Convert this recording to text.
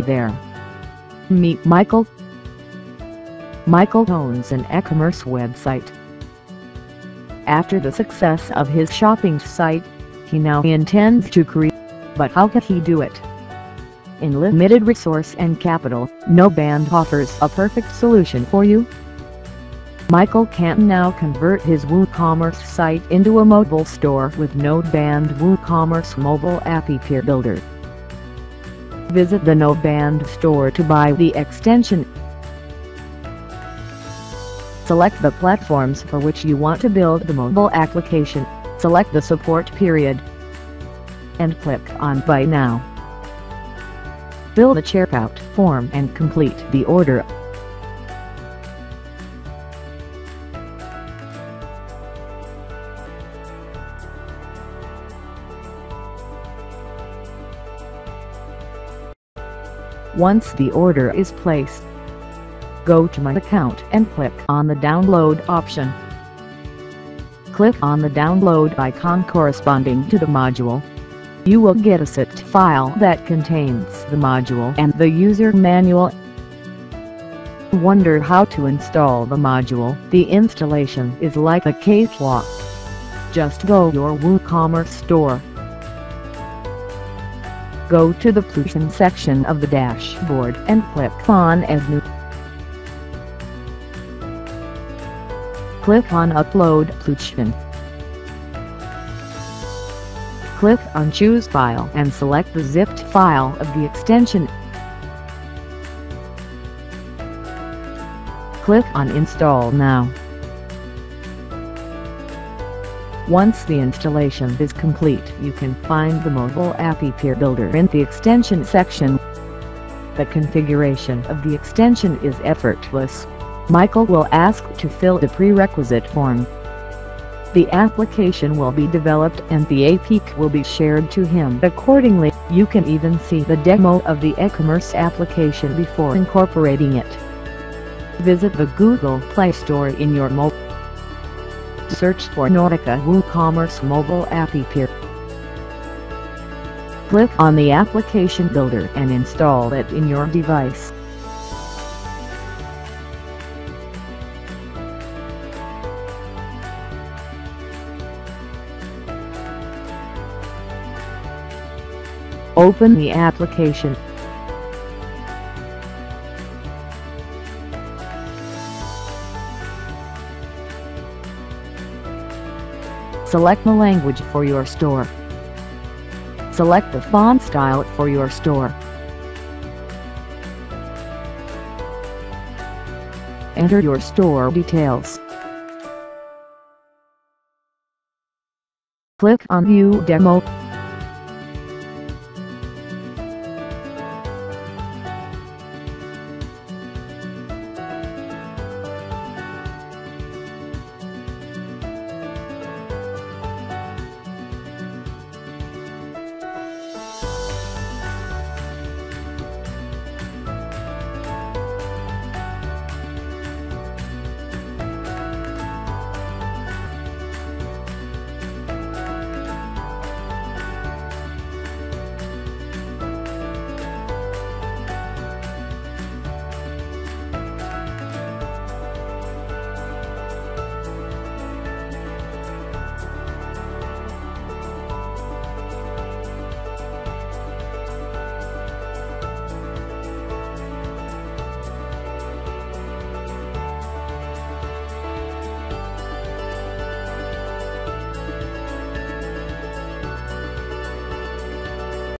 there. Meet Michael. Michael owns an e-commerce website. After the success of his shopping site, he now intends to create. But how can he do it? In limited resource and capital, Knowband offers a perfect solution for you. Michael can now convert his WooCommerce site into a mobile store with Knowband WooCommerce Mobile App Builder. Visit the Knowband store to buy the extension. Select the platforms for which you want to build the mobile application, select the support period, and click on Buy Now. Fill the checkout form and complete the order. Once the order is placed, go to My Account and click on the Download option. Click on the download icon corresponding to the module. You will get a zip file that contains the module and the user manual. Wonder how to install the module? The installation is like a cakewalk. Just go to your WooCommerce store. Go to the Plugin section of the dashboard and click on Add New. Click on Upload Plugin. Click on Choose File and select the zipped file of the extension. Click on Install Now. Once the installation is complete, you can find the mobile app builder in the extension section. The configuration of the extension is effortless. Michael will ask to fill the prerequisite form. The application will be developed and the API will be shared to him accordingly. You can even see the demo of the e-commerce application before incorporating it. Visit the Google Play Store in your mobile. Search for Knowband WooCommerce Mobile App Builder. Click on the application builder and install it in your device. Open the application. Select the language for your store. Select the font style for your store. Enter your store details. Click on View Demo.